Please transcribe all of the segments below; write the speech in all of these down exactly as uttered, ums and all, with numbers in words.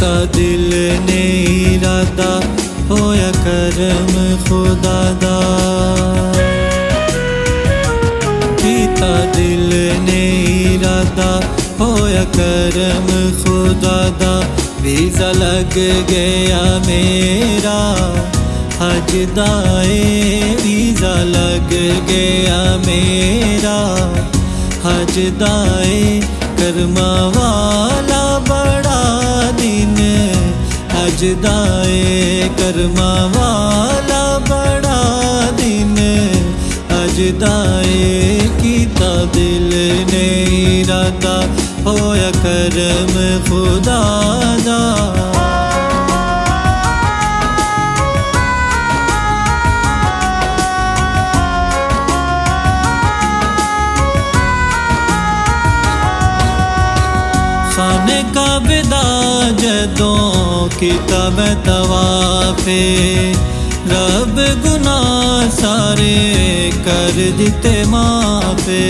ता दिल ने इरादा होया करम खुदा दा, कीता दिल ने इरादा होया करम खुदा दा। वीजा लग गया मेरा हज दाए, वीजा लग गया मेरा हज दाए। कर्मा वाला बड़ा दिन हज दाए, कर्मा वाला बड़ा दिन हज दाए। कीता दिल ने इरादा होया करम खुदा दा। खाने काबे दा जदों कीता मैं तवाफे, रब गुनाह सारे कर दिते माफे।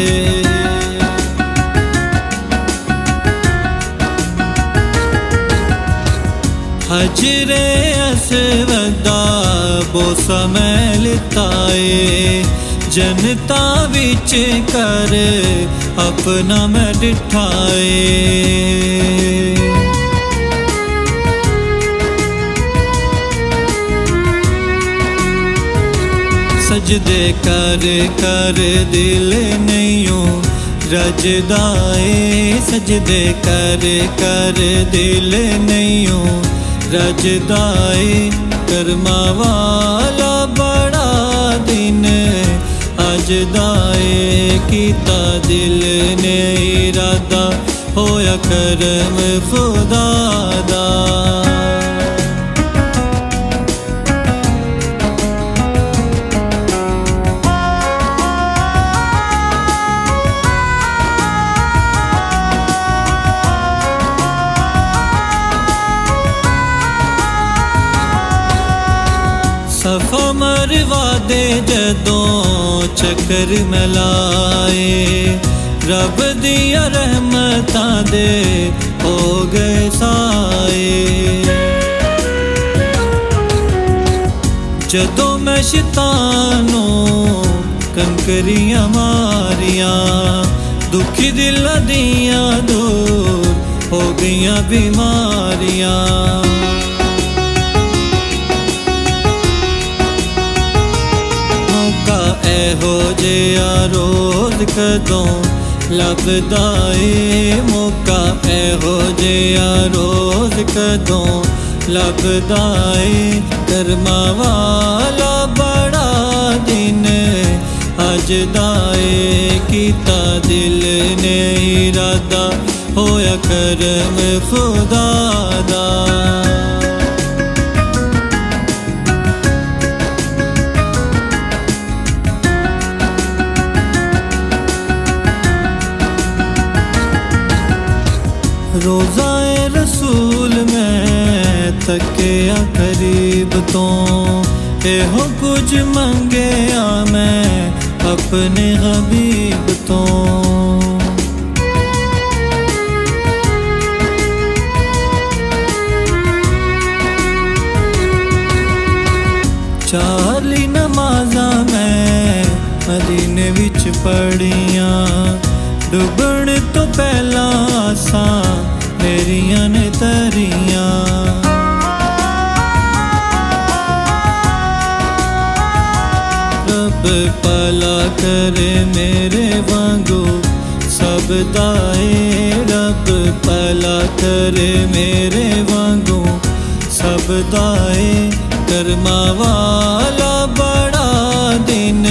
हजरे असवदा बोसा मैं लिता है, जनता बिच कर अपना मैं डिठाए। सजदे कर कर दिल नैयों रजदाए, सजदे कर कर दिल नैयों रजदाए। कर्मा वाला बड़ा दिन हज दाए, कीता दिल ने इरादा होया करम खुदा दा। सफा मरवा दे जदों चक्कर मिलाए, रब दिया रहमता दे हो गए साए। जदों मैं शैतानों कंकरियां मारियां, दुखी दिल दिया दूर हो गईयां बीमारियां। हो जया रोज कदों लभदा ए, मौका ए हो जया रोज कदों लभदा ए। कर्मा वाला बड़ा दिन हज दाए, कीता दिल ने इरादा होया करम खुदा दा। रोज़ाए रसूल मैं तकिया करीब तो, एहो कुछ मंगया मैं अपने हबीब तो। चाली नमाजा मैं मदीने विच पढ़िया, डुबण तो पहला आसा मेरिया ने तरिया। रब भला करे मेरे वांगू सब दाए, रब भला करे मेरे वांगू सब दाए। कर्मा वाला बड़ा दिन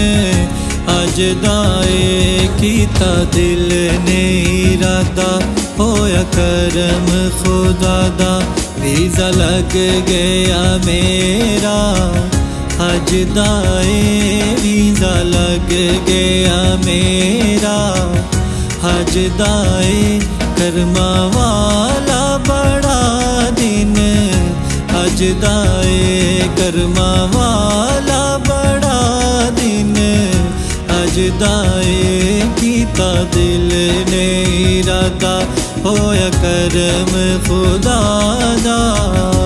हज दाए, कीता दिल ने इरादा होया करम खुदा दा। वीजा लग गया मेरा हज दाए, वीजा लग गया मेरा हज दाए। कर्मा वाला बड़ा दिन हज दाए, कर्मा वाला बड़ा दिन हज दाए। कीता दिल ने इरादा होया करम खुदा दा।